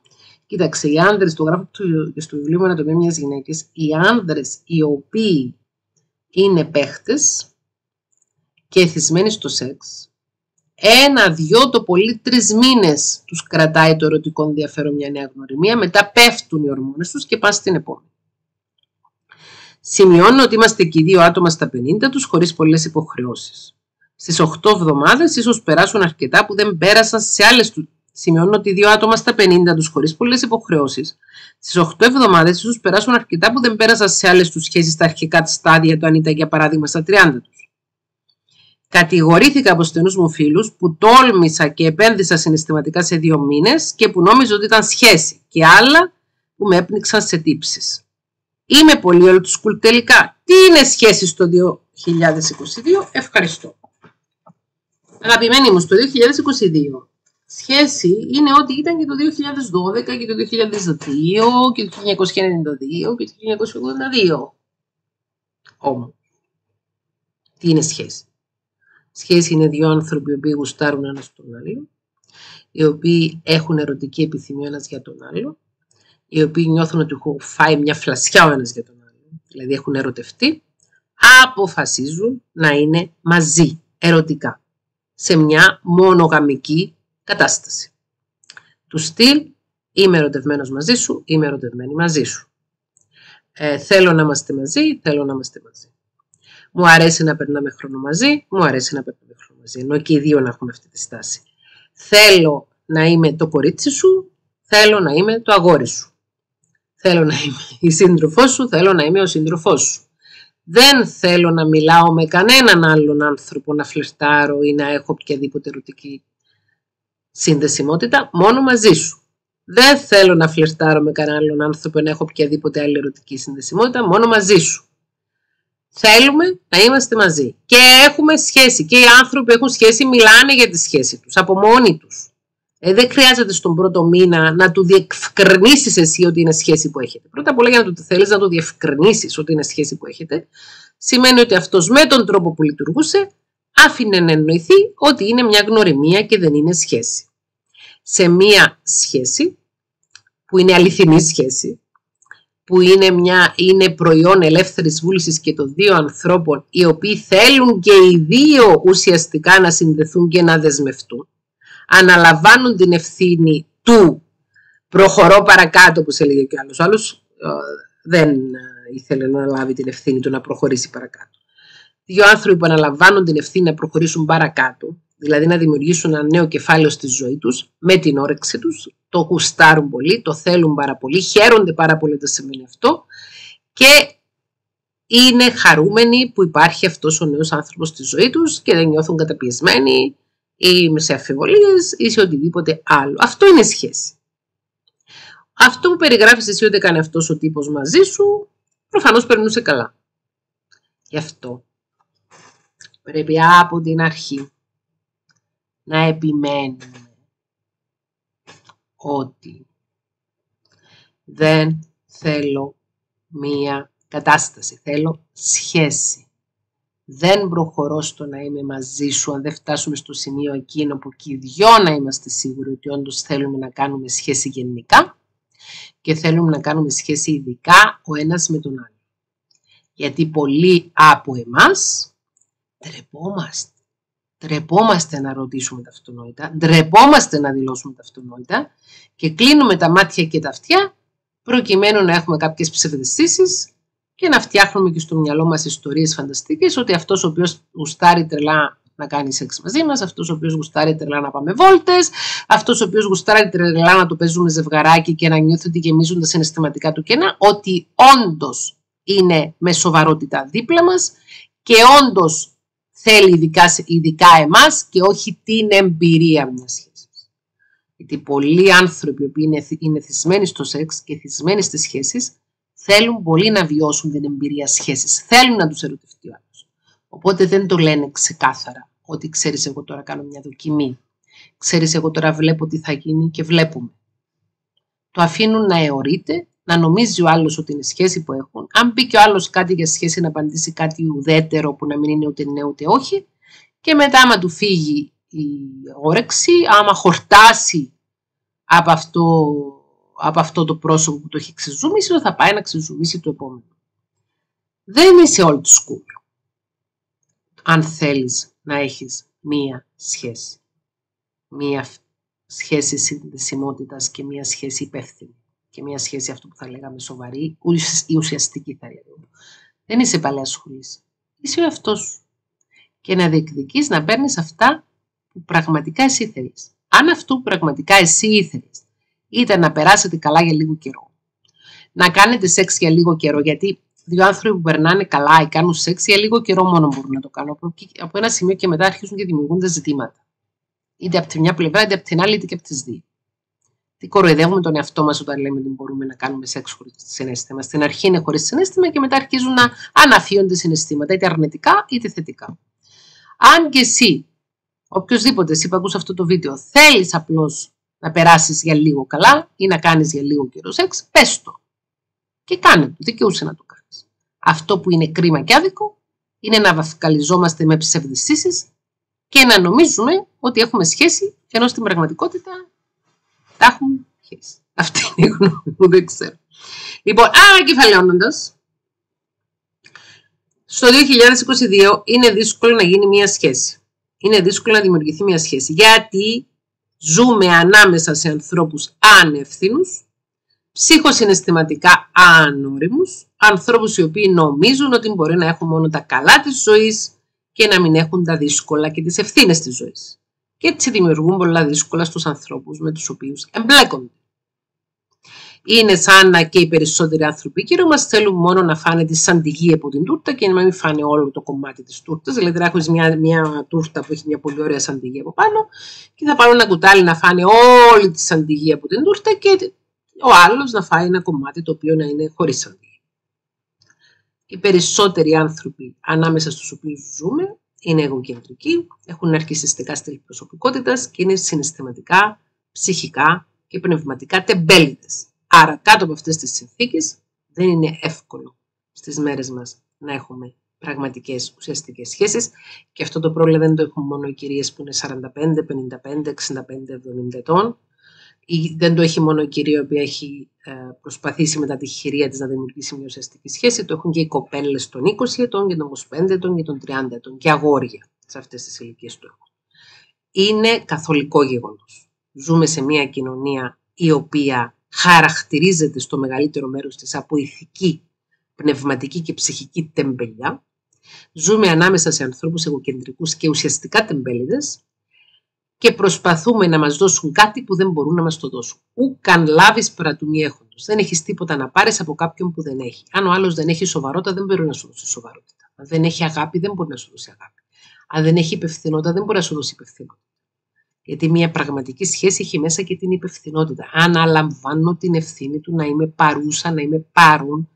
Κοίταξε, οι άνδρες, το γράφω και στο βιβλίο μου Ανατομία μιας γυναίκας, οι άνδρες οι οποίοι είναι παίχτες και εθισμένοι στο σεξ, Ένα, δυο, το πολύ τρεις μήνες τους κρατάει το ερωτικό ενδιαφέρον μια νέα γνωριμία, μετά πέφτουν οι ορμόνες τους και πάνε στην επόμενη. Σημειώνω ότι είμαστε και οι δύο άτομα στα πενήντα τους χωρίς πολλές υποχρεώσεις. Στις οκτώ εβδομάδες ίσως περάσουν αρκετά που δεν πέρασαν σε άλλες του. Σημειώνω ότι δύο άτομα στα πενήντα τους χωρίς πολλές υποχρεώσεις. Στις οκτώ εβδομάδες ίσως περάσουν αρκετά που δεν πέρασαν σε άλλες του σχέσεις στα αρχικά της στάδια του, αν ήταν για παράδειγμα στα τριάντα τους. Κατηγορήθηκα από στενούς μου φίλους που τόλμησα και επένδυσα συναισθηματικά σε δύο μήνες και που νόμιζα ότι ήταν σχέση, και άλλα που με έπνιξαν σε τύψεις. Είμαι πολύ old school τελικά. Τι είναι σχέση στο δύο χιλιάδες είκοσι δύο, ευχαριστώ. Αγαπημένοι μου, στο δύο χιλιάδες είκοσι δύο σχέση είναι ό,τι ήταν και το δύο χιλιάδες δώδεκα και το δύο χιλιάδες δύο και το χίλια εννιακόσια ενενήντα δύο και το χίλια εννιακόσια ογδόντα δύο. Όμως, τι είναι σχέση? Σχέση είναι δύο άνθρωποι οι οποίοι γουστάρουν ένας τον άλλο, οι οποίοι έχουν ερωτική επιθυμία ένας για τον άλλο, οι οποίοι νιώθουν ότι έχουν φάει μια φλασιά ο ένας για τον άλλο, δηλαδή έχουν ερωτευτεί, αποφασίζουν να είναι μαζί ερωτικά, σε μια μονογαμική κατάσταση. Του στυλ, είμαι ερωτευμένος μαζί σου, είμαι ερωτευμένη μαζί σου. Ε, θέλω να είμαστε μαζί, θέλω να είμαστε μαζί. Μου αρέσει να περνάμε χρόνο μαζί, μου αρέσει να περνάμε χρόνο μαζί. Ενώ και οι δύο να έχουν αυτή τη στάση. Θέλω να είμαι το κορίτσι σου, θέλω να είμαι το αγόρι σου. Θέλω να είμαι η σύντροφός σου, θέλω να είμαι ο σύντροφός σου. Δεν θέλω να μιλάω με κανέναν άλλον άνθρωπο, να φλερτάρω ή να έχω οποιαδήποτε ερωτική συνδεσιμότητα, μόνο μαζί σου. Δεν θέλω να φλερτάρω με κανέναν άλλον άνθρωπο ή να έχω οποιαδήποτε άλλη ερωτική συνδεσιμότητα, μόνο μαζί σου. Θέλουμε να είμαστε μαζί. Και έχουμε σχέση. Και οι άνθρωποι έχουν σχέση, μιλάνε για τη σχέση τους, από μόνοι τους. Ε, δεν χρειάζεται στον πρώτο μήνα να του διευκρινίσεις εσύ ότι είναι σχέση που έχετε. Πρώτα απ' όλα, για να το θέλεις να το διευκρινίσεις ότι είναι σχέση που έχετε, σημαίνει ότι αυτός με τον τρόπο που λειτουργούσε άφηνε να εννοηθεί ότι είναι μια γνωριμία και δεν είναι σχέση. Σε μια σχέση που είναι αληθινή σχέση, που είναι, μια, είναι προϊόν ελεύθερης βούλησης και των δύο ανθρώπων, οι οποίοι θέλουν και οι δύο ουσιαστικά να συνδεθούν και να δεσμευτούν, αναλαμβάνουν την ευθύνη του προχωρώ παρακάτω, που σε λέγει και άλλος. Ο άλλος δεν ήθελε να λάβει την ευθύνη του να προχωρήσει παρακάτω. Δύο άνθρωποι που αναλαμβάνουν την ευθύνη να προχωρήσουν παρακάτω, δηλαδή να δημιουργήσουν ένα νέο κεφάλαιο στη ζωή τους, με την όρεξή τους, το γουστάρουν πολύ, το θέλουν πάρα πολύ, χαίρονται πάρα πολύ το σημαίνει αυτό και είναι χαρούμενοι που υπάρχει αυτός ο νέος άνθρωπος στη ζωή τους και δεν νιώθουν καταπιεσμένοι ή σε αφιβολίες ή σε οτιδήποτε άλλο. Αυτό είναι σχέση. Αυτό που περιγράφεις εσύ ότι έκανε αυτός ο τύπος μαζί σου, προφανώς περνούσε καλά. Γι' αυτό πρέπει από την αρχή να επιμένουμε ότι δεν θέλω μία κατάσταση, θέλω σχέση. Δεν προχωρώ στο να είμαι μαζί σου, αν δεν φτάσουμε στο σημείο εκείνο που και οι δυο να είμαστε σίγουροι ότι όντως θέλουμε να κάνουμε σχέση γενικά και θέλουμε να κάνουμε σχέση ειδικά ο ένας με τον άλλο. Γιατί πολλοί από εμάς τρεπόμαστε. Ντρεπόμαστε να ρωτήσουμε τα αυτονόητα, ντρεπόμαστε να δηλώσουμε τα αυτονόητα και κλείνουμε τα μάτια και τα αυτιά προκειμένου να έχουμε κάποιες ψευδαισθήσεις και να φτιάχνουμε και στο μυαλό μας ιστορίες φανταστικές ότι αυτός ο οποίος γουστάρει τρελά να κάνει σεξ μαζί μας, αυτός ο οποίος γουστάρει τρελά να πάμε βόλτες, αυτός ο οποίος γουστάρει τρελά να το παίζουμε ζευγαράκι και να νιώθει ότι γεμίζουν τα συναισθηματικά του κενά, ότι όντως είναι με σοβαρότητα δίπλα μας και όντως θέλει ειδικά, ειδικά εμάς και όχι την εμπειρία μιας σχέσης. Γιατί πολλοί άνθρωποι που είναι, είναι θυσμένοι στο σεξ και θυσμένοι στις σχέσεις θέλουν πολύ να βιώσουν την εμπειρία σχέσης. Θέλουν να τους ερωτευτεί ο άλλος. Οπότε δεν το λένε ξεκάθαρα ότι ξέρεις εγώ τώρα κάνω μια δοκιμή. Ξέρεις εγώ τώρα βλέπω τι θα γίνει και βλέπουμε. Το αφήνουν να αιωρείται, να νομίζει ο άλλος ότι είναι σχέση που έχουν. Αν πει και ο άλλος κάτι για σχέση, να απαντήσει κάτι ουδέτερο που να μην είναι ούτε ναι ούτε όχι. Και μετά, άμα του φύγει η όρεξη, άμα χορτάσει από αυτό, από αυτό το πρόσωπο που το έχει ξεζουμίσει, θα πάει να ξεζουμίσει το επόμενο. Δεν είσαι old school, αν θέλεις να έχεις μία σχέση. Μία σχέση συνδεσιμότητας και μία σχέση υπεύθυνη. Και μια σχέση αυτό που θα λέγαμε σοβαρή ή ουσιαστική θα λέγαμε. Δεν είσαι παλιά σχολή. Είσαι ο εαυτός. Και να διεκδικείς να παίρνεις αυτά που πραγματικά εσύ ήθελες. Αν αυτό που πραγματικά εσύ ήθελες ήταν να περάσετε καλά για λίγο καιρό, να κάνετε σεξ για λίγο καιρό, γιατί δύο άνθρωποι που περνάνε καλά ή κάνουν σεξ για λίγο καιρό μόνο μπορούν να το κάνουν. Από ένα σημείο και μετά αρχίζουν και δημιουργούνται ζητήματα. Είτε από τη μια πλευρά, είτε από την άλλη, είτε και από τις δύο. Τι κοροϊδεύουμε τον εαυτό μας όταν λέμε ότι μπορούμε να κάνουμε σεξ χωρίς συναίσθημα. Στην αρχή είναι χωρίς συναίσθημα και μετά αρχίζουν να αναφύονται συναισθήματα, είτε αρνητικά είτε θετικά. Αν και εσύ, οποιοδήποτε εσύ που ακούς αυτό το βίντεο, θέλεις απλώς να περάσεις για λίγο καλά ή να κάνεις για λίγο καιρό σεξ, πες το. Και κάνε το, δικαιούσε να το κάνεις. Αυτό που είναι κρίμα και άδικο είναι να βαφκαλιζόμαστε με ψευδαισθήσεις και να νομίζουμε ότι έχουμε σχέση, ενώ στην πραγματικότητα. Τα έχουμε χέσει. Αυτή είναι η γνώμη μου, δεν ξέρω. Λοιπόν, ανακεφαλαιώνοντας, στο δύο χιλιάδες είκοσι δύο είναι δύσκολο να γίνει μια σχέση. Είναι δύσκολο να δημιουργηθεί μια σχέση. Γιατί ζούμε ανάμεσα σε ανθρώπους ανευθύνους, ψυχοσυναισθηματικά ανώριμους, ανθρώπους οι οποίοι νομίζουν ότι μπορεί να έχουν μόνο τα καλά της ζωής και να μην έχουν τα δύσκολα και τις ευθύνες της ζωής. Και έτσι δημιουργούν πολλά δύσκολα στους ανθρώπους με τους οποίους εμπλέκονται. είναι σαν να και οι περισσότεροι άνθρωποι γύρω μας θέλουν μόνο να φάνε τη σαντιγή από την τούρτα και να μην φάνε όλο το κομμάτι της τούρτας. Δηλαδή, έχουν μια, μια τούρτα που έχει μια πολύ ωραία σαντιγή από πάνω και θα πάρουν ένα κουτάλι να φάνε όλη τη σαντιγή από την τούρτα και ο άλλος να φάει ένα κομμάτι το οποίο να είναι χωρίς σαντιγή. Οι περισσότεροι άνθρωποι ανάμεσα στους οποίους ζούμε είναι εγωκεντρικοί, έχουν ναρκισσιστικά στυλ προσωπικότητας και είναι συναισθηματικά, ψυχικά και πνευματικά τεμπέληδες. Άρα κάτω από αυτές τις συνθήκες δεν είναι εύκολο στις μέρες μας να έχουμε πραγματικές ουσιαστικές σχέσεις και αυτό το πρόβλημα δεν το έχουν μόνο οι κυρίες που είναι σαράντα πέντε, πενήντα πέντε, εξήντα πέντε, εβδομήντα ετών ή δεν το έχει μόνο η κυρία η οποία έχει προσπαθήσει μετά τη χειρία της να δημιουργήσει μια ουσιαστική σχέση, το έχουν και οι κοπέλες των είκοσι ετών και των είκοσι πέντε ετών και των τριάντα ετών και αγόρια σε αυτές τις ηλικίες του έχουν. Είναι καθολικό γεγονός. Ζούμε σε μια κοινωνία η οποία χαρακτηρίζεται στο μεγαλύτερο μέρος της από ηθική, πνευματική και ψυχική τεμπελιά. Ζούμε ανάμεσα σε ανθρώπους εγωκεντρικούς και ουσιαστικά τεμπέληδες και προσπαθούμε να μας δώσουν κάτι που δεν μπορούν να μας το δώσουν. Ου καν λάβεις παρά του μη έχοντος. Δεν έχεις τίποτα να πάρεις από κάποιον που δεν έχει. Αν ο άλλος δεν έχει σοβαρότητα, δεν μπορεί να σου δώσει σοβαρότητα. Αν δεν έχει αγάπη, δεν μπορεί να σου δώσει αγάπη. Αν δεν έχει υπευθυνότητα, δεν μπορεί να σου δώσει υπευθυνότητα. Γιατί μια πραγματική σχέση έχει μέσα και την υπευθυνότητα. Αναλαμβάνω την ευθύνη του να είμαι παρούσα, να είμαι παρούν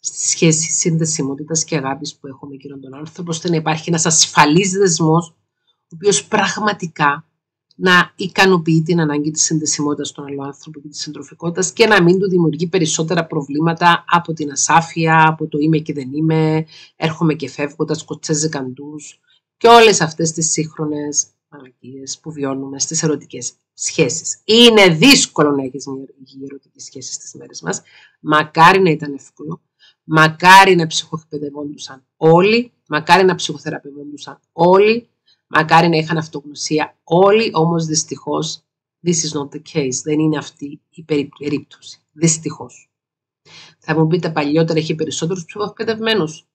στη σχέση συνδεσιμότητας και αγάπης που έχω με εκείνον τον άνθρωπο, ώστε να υπάρχει ένας ασφαλής δεσμός, ο οποίος πραγματικά να ικανοποιεί την ανάγκη της συνδεσιμότητας στον άλλο άνθρωπο και της συντροφικότητας και να μην του δημιουργεί περισσότερα προβλήματα από την ασάφεια, από το είμαι και δεν είμαι, έρχομαι και φεύγω, τα σκοτσέζε καντούς και όλες αυτές τις σύγχρονες μαλακίες που βιώνουμε στις ερωτικές σχέσεις. Είναι δύσκολο να έχεις μια ερωτική σχέση στις μέρες μας, μακάρι να ήταν εύκολο, μακάρι να ψυχοεκπαιδευόντουσαν όλοι, μακάρι να ψυχοθεραπευόντουσαν όλοι, μακάρι να είχαν αυτογνωσία όλοι, όμως δυστυχώς this is not the case. Δεν είναι αυτή η περίπτωση. Δυστυχώς. Θα μου πείτε παλιότερα είχε περισσότερους ψυχοεκπαιδευμένους.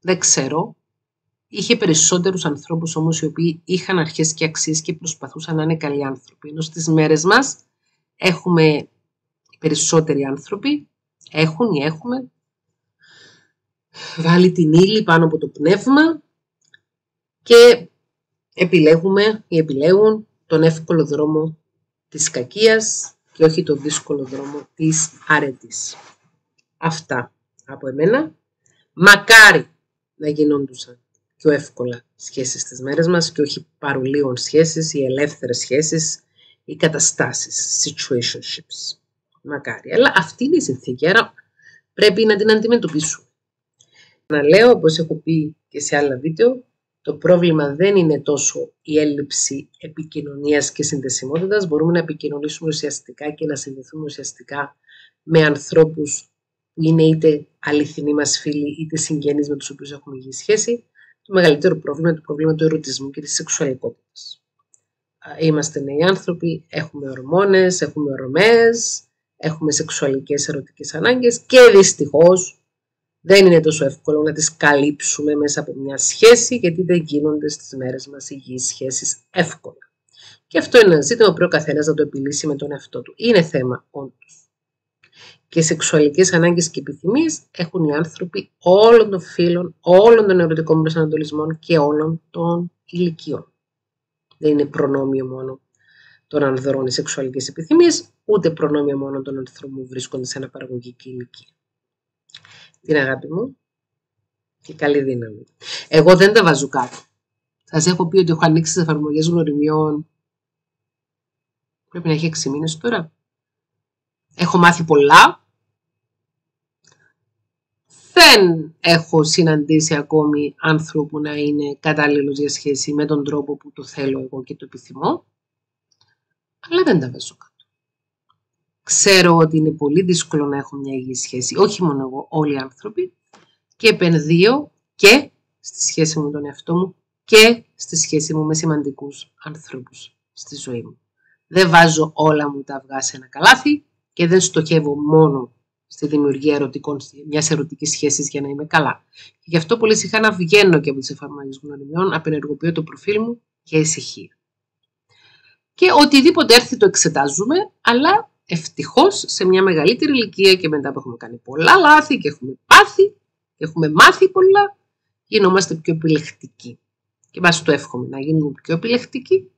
Δεν ξέρω. Είχε περισσότερους ανθρώπους όμως οι οποίοι είχαν αρχές και αξίες και προσπαθούσαν να είναι καλοί άνθρωποι. Ενώ στις μέρες μας έχουμε οι περισσότεροι άνθρωποι, έχουν ή έχουμε βάλει την ύλη πάνω από το πνεύμα και επιλέγουμε ή επιλέγουν τον εύκολο δρόμο της κακίας και όχι τον δύσκολο δρόμο της αρετής. Αυτά από εμένα. Μακάρι να γινόντουσαν πιο εύκολα σχέσεις στις μέρες μας και όχι παρουλίων σχέσεις ή ελεύθερες σχέσεις ή καταστάσεις, situationships. Μακάρι. Αλλά αυτή είναι η συνθήκη, άρα πρέπει να την αντιμετωπίσουμε. Να λέω, όπως έχω πει και σε άλλα βίντεο, το πρόβλημα δεν είναι τόσο η έλλειψη επικοινωνίας και συνδεσιμότητας. Μπορούμε να επικοινωνήσουμε ουσιαστικά και να συνδεθούμε ουσιαστικά με ανθρώπους που είναι είτε αληθινοί μας φίλοι, είτε συγγενείς με τους οποίους έχουμε υγιή σχέση. Το μεγαλύτερο πρόβλημα είναι το πρόβλημα του ερωτισμού και της σεξουαλικότητας. Είμαστε νέοι άνθρωποι, έχουμε ορμόνες, έχουμε ορμές, έχουμε σεξουαλικές ερωτικές ανάγκες και δυστυχώς δεν είναι τόσο εύκολο να τις καλύψουμε μέσα από μια σχέση, γιατί δεν γίνονται στις μέρες μας υγιείς σχέσεις εύκολα. Και αυτό είναι ένα ζήτημα που ο καθένας να το επιλύσει με τον εαυτό του. Είναι θέμα όντως. Και σεξουαλικές ανάγκες και επιθυμίες έχουν οι άνθρωποι όλων των φύλων, όλων των ερωτικών προσανατολισμών και όλων των ηλικιών. Δεν είναι προνόμιο μόνο των ανδρών οι σεξουαλικές επιθυμίες, ούτε προνόμιο μόνο των ανθρώπων που βρίσκονται σε αναπαραγωγική ηλικία. Την αγάπη μου και καλή δύναμη. Εγώ δεν τα βάζω κάτω. Σας έχω πει ότι έχω ανοίξει τις εφαρμογές γνωριμιών. Πρέπει να έχει έξι μήνες τώρα. Έχω μάθει πολλά. Δεν έχω συναντήσει ακόμη άνθρωπο να είναι κατάλληλος για σχέση με τον τρόπο που το θέλω εγώ και το επιθυμώ. Αλλά δεν τα βάζω κάτω. Ξέρω ότι είναι πολύ δύσκολο να έχω μια υγιή σχέση, όχι μόνο εγώ, όλοι οι άνθρωποι, και επενδύω και στη σχέση μου με τον εαυτό μου και στη σχέση μου με σημαντικούς ανθρώπους στη ζωή μου. Δεν βάζω όλα μου τα αυγά σε ένα καλάθι και δεν στοχεύω μόνο στη δημιουργία ερωτικών, μιας ερωτικής σχέσης για να είμαι καλά. Και γι' αυτό πολύ συχνά βγαίνω και από τις εφαρμογές γνωριμιών, απενεργοποιώ το προφίλ μου και ησυχία. Και οτιδήποτε έρθει το εξετάζουμε, αλλά ευτυχώς σε μια μεγαλύτερη ηλικία και μετά που έχουμε κάνει πολλά λάθη και έχουμε πάθει και έχουμε μάθει πολλά, γινόμαστε πιο επιλεκτικοί. Και βάσει το εύχομαι να γίνουμε πιο επιλεκτικοί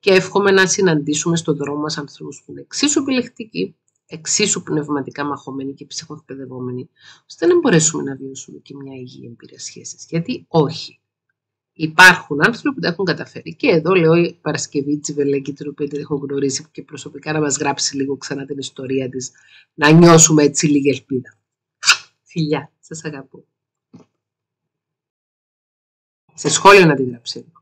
και εύχομαι να συναντήσουμε στον δρόμο μας ανθρώπους που είναι εξίσου επιλεκτικοί, εξίσου πνευματικά μαχωμένοι και ψυχοεκπαιδευόμενοι, ώστε να μπορέσουμε να βιώσουμε και μια υγιή εμπειρία σχέσης. Γιατί όχι. Υπάρχουν άνθρωποι που τα έχουν καταφέρει. Και εδώ λέω η Παρασκευή Τσιβελέκη, την οποία την έχω γνωρίσει και προσωπικά, να μας γράψει λίγο ξανά την ιστορία της, να νιώσουμε έτσι λίγη ελπίδα. Φιλιά, σας αγαπώ. Σε σχόλιο να την γράψει.